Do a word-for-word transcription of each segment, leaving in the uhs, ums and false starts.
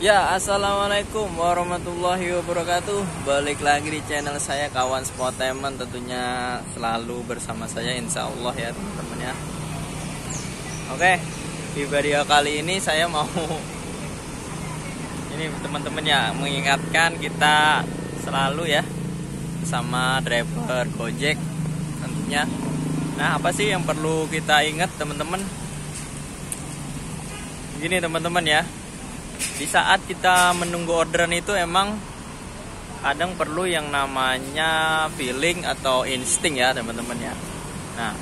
Ya, assalamualaikum warahmatullahi wabarakatuh. Balik lagi di channel saya, Kawan Spotainment, tentunya selalu bersama saya insya Allah ya teman-teman ya. Oke, di video kali ini saya mau ini teman-teman ya, mengingatkan kita selalu ya sama driver Gojek tentunya. Nah, apa sih yang perlu kita ingat teman-teman? Gini teman-teman ya, di saat kita menunggu orderan itu emang kadang perlu yang namanya feeling atau insting ya teman-teman ya. Nah,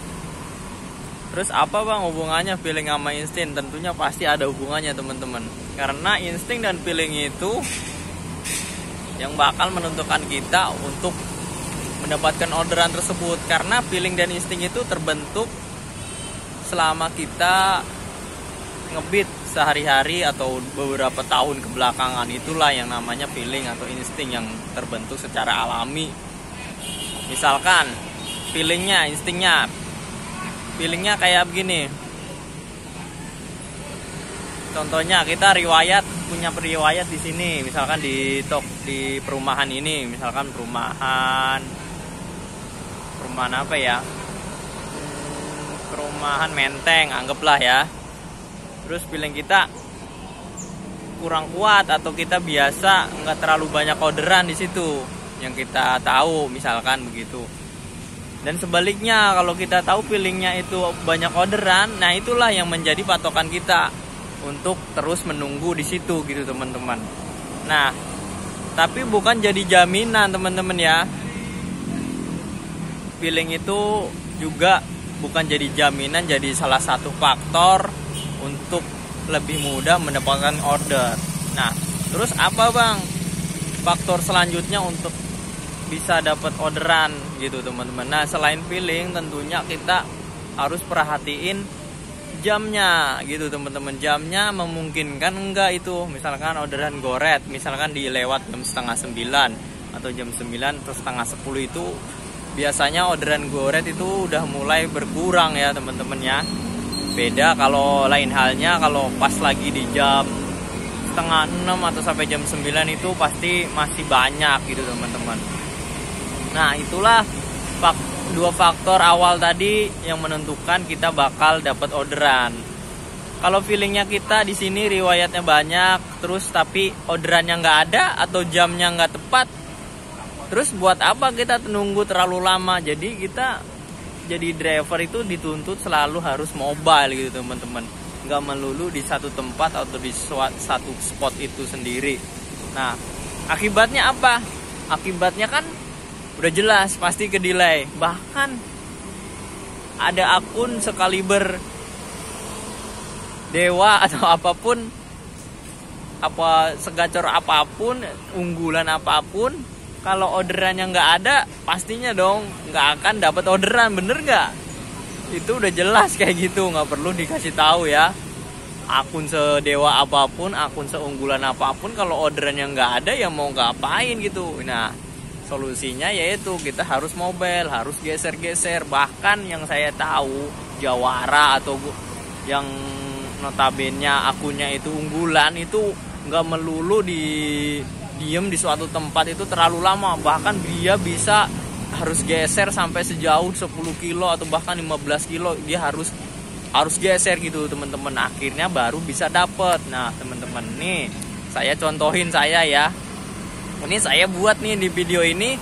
terus apa bang hubungannya feeling sama insting? Tentunya pasti ada hubungannya teman-teman, karena insting dan feeling itu yang bakal menentukan kita untuk mendapatkan orderan tersebut. Karena feeling dan insting itu terbentuk selama kita ngebit sehari-hari atau beberapa tahun kebelakangan. Itulah yang namanya feeling atau insting yang terbentuk secara alami. Misalkan feelingnya, instingnya, feelingnya kayak begini. Contohnya kita riwayat, punya periwayat di sini, misalkan di tok di perumahan ini, misalkan perumahan, perumahan apa ya? Perumahan Menteng, anggaplah ya. Terus feeling kita kurang kuat atau kita biasa nggak terlalu banyak orderan di situ yang kita tahu, misalkan begitu. Dan sebaliknya kalau kita tahu feelingnya itu banyak orderan, nah itulah yang menjadi patokan kita untuk terus menunggu di situ gitu teman-teman. Nah, tapi bukan jadi jaminan teman-teman ya. Feeling itu juga bukan jadi jaminan, jadi salah satu faktor untuk lebih mudah mendapatkan order. Nah, terus apa bang faktor selanjutnya untuk bisa dapat orderan gitu teman-teman? Nah, selain feeling tentunya kita harus perhatiin jamnya gitu teman-teman. Jamnya memungkinkan enggak itu, misalkan orderan goret, misalkan di lewat jam setengah sembilan atau jam sembilan atau setengah sepuluh, itu biasanya orderan goret itu udah mulai berkurang ya teman-teman ya. Beda kalau lain halnya kalau pas lagi di jam setengah enam atau sampai jam sembilan itu pasti masih banyak gitu teman-teman. Nah, itulah dua faktor awal tadi yang menentukan kita bakal dapat orderan. Kalau feelingnya kita di sini riwayatnya banyak, terus tapi orderannya nggak ada atau jamnya nggak tepat, terus buat apa kita nunggu terlalu lama? Jadi kita jadi driver itu dituntut selalu harus mobile gitu teman-teman, nggak melulu di satu tempat atau di satu spot itu sendiri. Nah, akibatnya apa? Akibatnya kan udah jelas pasti ke delay. Bahkan ada akun sekaliber dewa atau apapun, apa segacor apapun, unggulan apapun, kalau orderannya nggak ada, pastinya dong nggak akan dapat orderan, bener nggak? Itu udah jelas kayak gitu, nggak perlu dikasih tahu ya. Akun sedewa apapun, akun seunggulan apapun, kalau orderannya nggak ada, ya mau ngapain gitu. Nah, solusinya yaitu kita harus mobile, harus geser-geser. Bahkan yang saya tahu jawara atau yang notabene akunnya itu unggulan itu nggak melulu di diem di suatu tempat itu terlalu lama. Bahkan dia bisa harus geser sampai sejauh sepuluh kilo atau bahkan lima belas kilo, dia harus harus geser gitu teman-teman, akhirnya baru bisa dapet. Nah teman-teman, nih saya contohin saya ya, ini saya buat nih di video ini,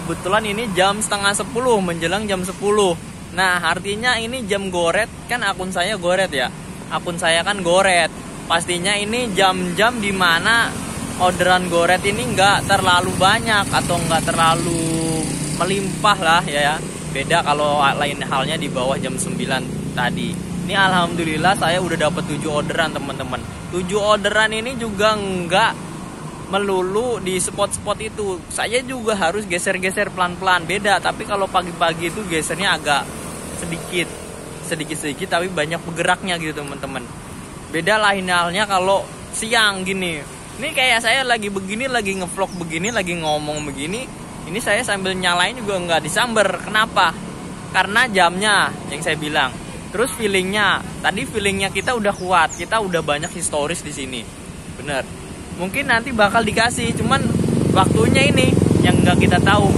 kebetulan ini jam setengah sepuluh menjelang jam sepuluh. Nah, artinya ini jam goret kan, akun saya goret ya, akun saya kan goret, pastinya ini jam-jam dimana orderan goret ini nggak terlalu banyak atau nggak terlalu melimpah lah ya. Beda kalau lain halnya di bawah jam sembilan tadi. Ini alhamdulillah saya udah dapat tujuh orderan teman-teman. tujuh orderan ini juga nggak melulu di spot-spot itu. Saya juga harus geser-geser pelan-pelan, beda. Tapi kalau pagi-pagi itu gesernya agak sedikit, sedikit-sedikit tapi banyak bergeraknya gitu teman-teman. Beda lain halnya kalau siang gini. Ini kayak saya lagi begini, lagi ngevlog begini, lagi ngomong begini. Ini saya sambil nyalain juga nggak disamber. Kenapa? Karena jamnya yang saya bilang. Terus feelingnya. Tadi feelingnya kita udah kuat, kita udah banyak historis di sini, bener. mungkin nanti bakal dikasih, cuman waktunya ini yang nggak kita tahu.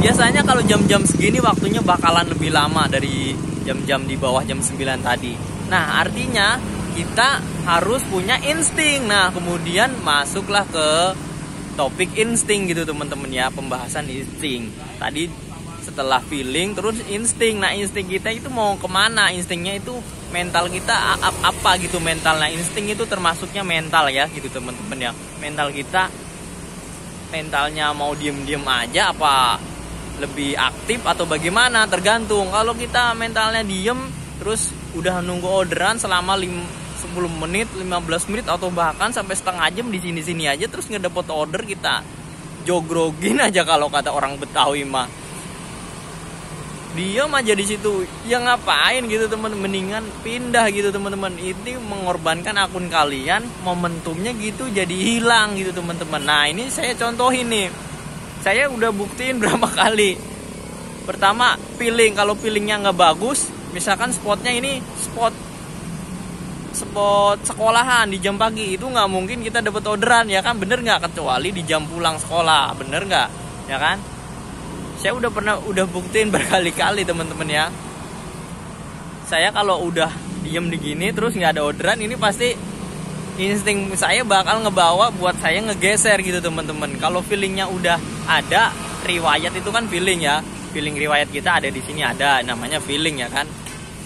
Biasanya kalau jam-jam segini waktunya bakalan lebih lama dari jam-jam di bawah jam sembilan tadi. Nah, artinya kita harus punya insting. Nah, kemudian masuklah ke topik insting gitu teman-teman ya, pembahasan insting. Tadi setelah feeling terus insting. Nah, insting kita itu mau kemana? Instingnya itu mental kita apa gitu mentalnya. Insting itu termasuknya mental ya gitu teman-teman ya. Mental kita, mentalnya mau diem-diem aja apa lebih aktif atau bagaimana, tergantung. Kalau kita mentalnya diem terus udah nunggu orderan selama sepuluh menit, lima belas menit atau bahkan sampai setengah jam di sini-sini aja terus ngedapet order, kita jogrogin aja kalau kata orang Betawi mah. Diem aja di situ. Ya ngapain gitu teman, mendingan pindah gitu teman-teman. Ini mengorbankan akun kalian, momentumnya gitu jadi hilang gitu teman-teman. Nah, ini saya contohin nih. Saya udah buktiin berapa kali. Pertama, feeling. Kalau feelingnya nggak bagus, misalkan spotnya ini spot spot sekolahan di jam pagi, itu nggak mungkin kita dapat orderan ya kan, bener nggak, kecuali di jam pulang sekolah, bener nggak ya kan. Saya udah pernah udah buktiin berkali-kali teman-teman ya. Saya kalau udah diem di gini terus nggak ada orderan, ini pasti insting saya bakal ngebawa buat saya ngegeser gitu teman-teman. Kalau feelingnya udah ada, riwayat itu kan feeling ya, feeling riwayat kita ada di sini, ada namanya feeling ya kan.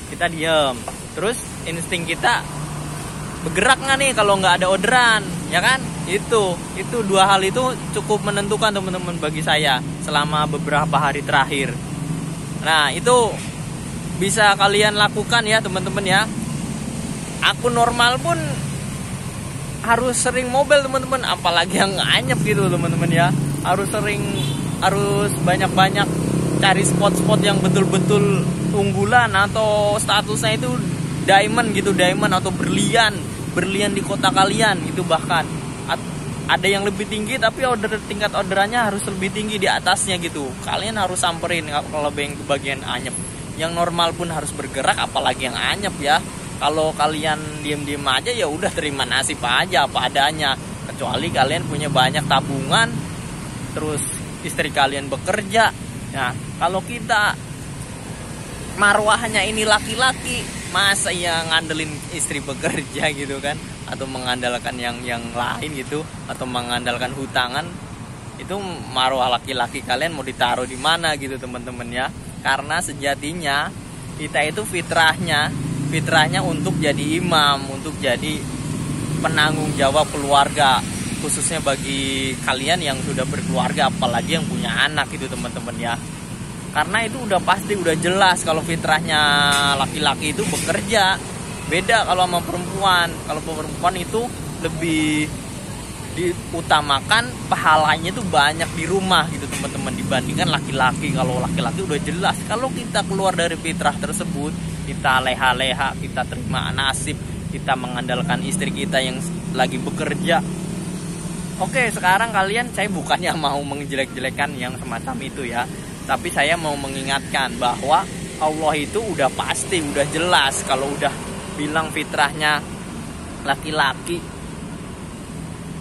Kita diem terus insting kita bergerak nggak nih kalau nggak ada orderan ya kan. Itu itu dua hal itu cukup menentukan teman-teman bagi saya selama beberapa hari terakhir. Nah, itu bisa kalian lakukan ya teman-teman ya. Akun normal pun harus sering mobile teman-teman, apalagi yang anyep gitu teman-teman ya. Harus sering, harus banyak-banyak cari spot-spot yang betul-betul unggulan atau statusnya itu diamond gitu, diamond atau berlian, berlian di kota kalian gitu. Bahkan ada yang lebih tinggi tapi order, tingkat orderannya harus lebih tinggi di atasnya gitu. Kalian harus samperin kalau yang ke bagian anyep. Yang normal pun harus bergerak, apalagi yang anyep ya. Kalau kalian diem-diem aja ya udah terima nasib aja apa adanya. Kecuali kalian punya banyak tabungan, terus istri kalian bekerja. Nah, kalau kita marwahnya ini laki-laki, masa ya ngandelin istri bekerja gitu kan, atau mengandalkan yang yang lain gitu, atau mengandalkan hutangan. Itu marwah laki-laki kalian mau ditaruh di mana gitu teman-teman ya. Karena sejatinya kita itu fitrahnya, fitrahnya untuk jadi imam, untuk jadi penanggung jawab keluarga, khususnya bagi kalian yang sudah berkeluarga apalagi yang punya anak itu teman-teman ya. Karena itu udah pasti, udah jelas kalau fitrahnya laki-laki itu bekerja. Beda kalau sama perempuan. Kalau perempuan itu lebih diutamakan pahalanya itu banyak di rumah gitu teman-teman, dibandingkan laki-laki. Kalau laki-laki udah jelas kalau kita keluar dari fitrah tersebut, kita leha-leha, kita terima nasib, kita mengandalkan istri kita yang lagi bekerja. Oke, sekarang kalian, saya bukannya mau menjelek-jelekan yang semacam itu ya, tapi saya mau mengingatkan bahwa Allah itu udah pasti, udah jelas kalau udah bilang fitrahnya laki-laki.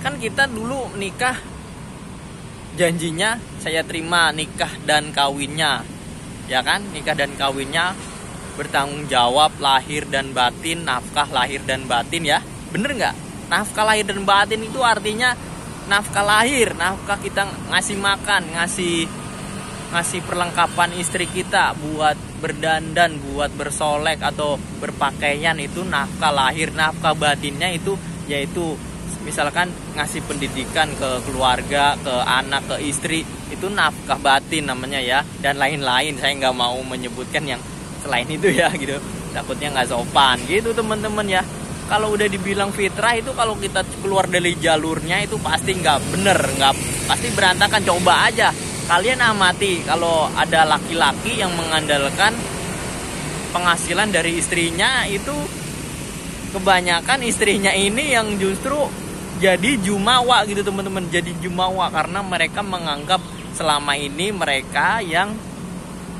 Kan kita dulu nikah, janjinya saya terima nikah dan kawinnya, ya kan, nikah dan kawinnya bertanggung jawab lahir dan batin, nafkah lahir dan batin ya, bener nggak? Nafkah lahir dan batin itu artinya nafkah lahir, nafkah kita ngasih makan, ngasih ngasih perlengkapan istri kita buat berdandan, buat bersolek atau berpakaian, itu nafkah lahir. Nafkah batinnya itu yaitu misalkan ngasih pendidikan ke keluarga, ke anak, ke istri, itu nafkah batin namanya ya. Dan lain-lain, saya nggak mau menyebutkan yang selain itu ya gitu, takutnya nggak sopan gitu teman-teman ya. Kalau udah dibilang fitrah itu, kalau kita keluar dari jalurnya itu pasti nggak bener, nggak, pasti berantakan. Coba aja kalian amati kalau ada laki-laki yang mengandalkan penghasilan dari istrinya, itu kebanyakan istrinya ini yang justru jadi jumawa gitu teman-teman, jadi jumawa karena mereka menganggap selama ini mereka yang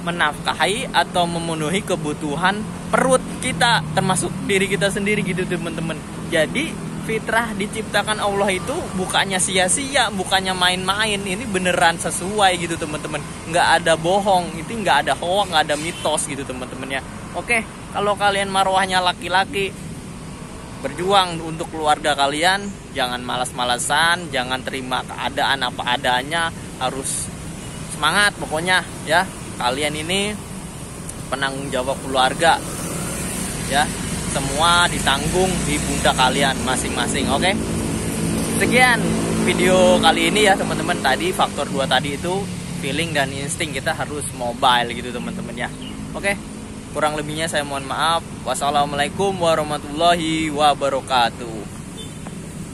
menafkahi atau memenuhi kebutuhan perut kita, termasuk diri kita sendiri gitu teman-teman. Jadi fitrah diciptakan Allah itu bukannya sia-sia, bukannya main-main. Ini beneran sesuai gitu teman-teman. Nggak ada bohong, itu nggak ada hoax, nggak ada mitos gitu teman-teman ya. Oke, kalau kalian marwahnya laki-laki, berjuang untuk keluarga kalian. Jangan malas-malasan, jangan terima keadaan apa adanya. Harus semangat pokoknya ya. Kalian ini penanggung jawab keluarga ya. Semua ditanggung di pundak kalian masing-masing, oke? Okay? Sekian video kali ini ya teman-teman. Tadi faktor dua tadi itu feeling dan insting, kita harus mobile gitu teman-teman ya. Oke, okay? Kurang lebihnya saya mohon maaf. Wassalamualaikum warahmatullahi wabarakatuh.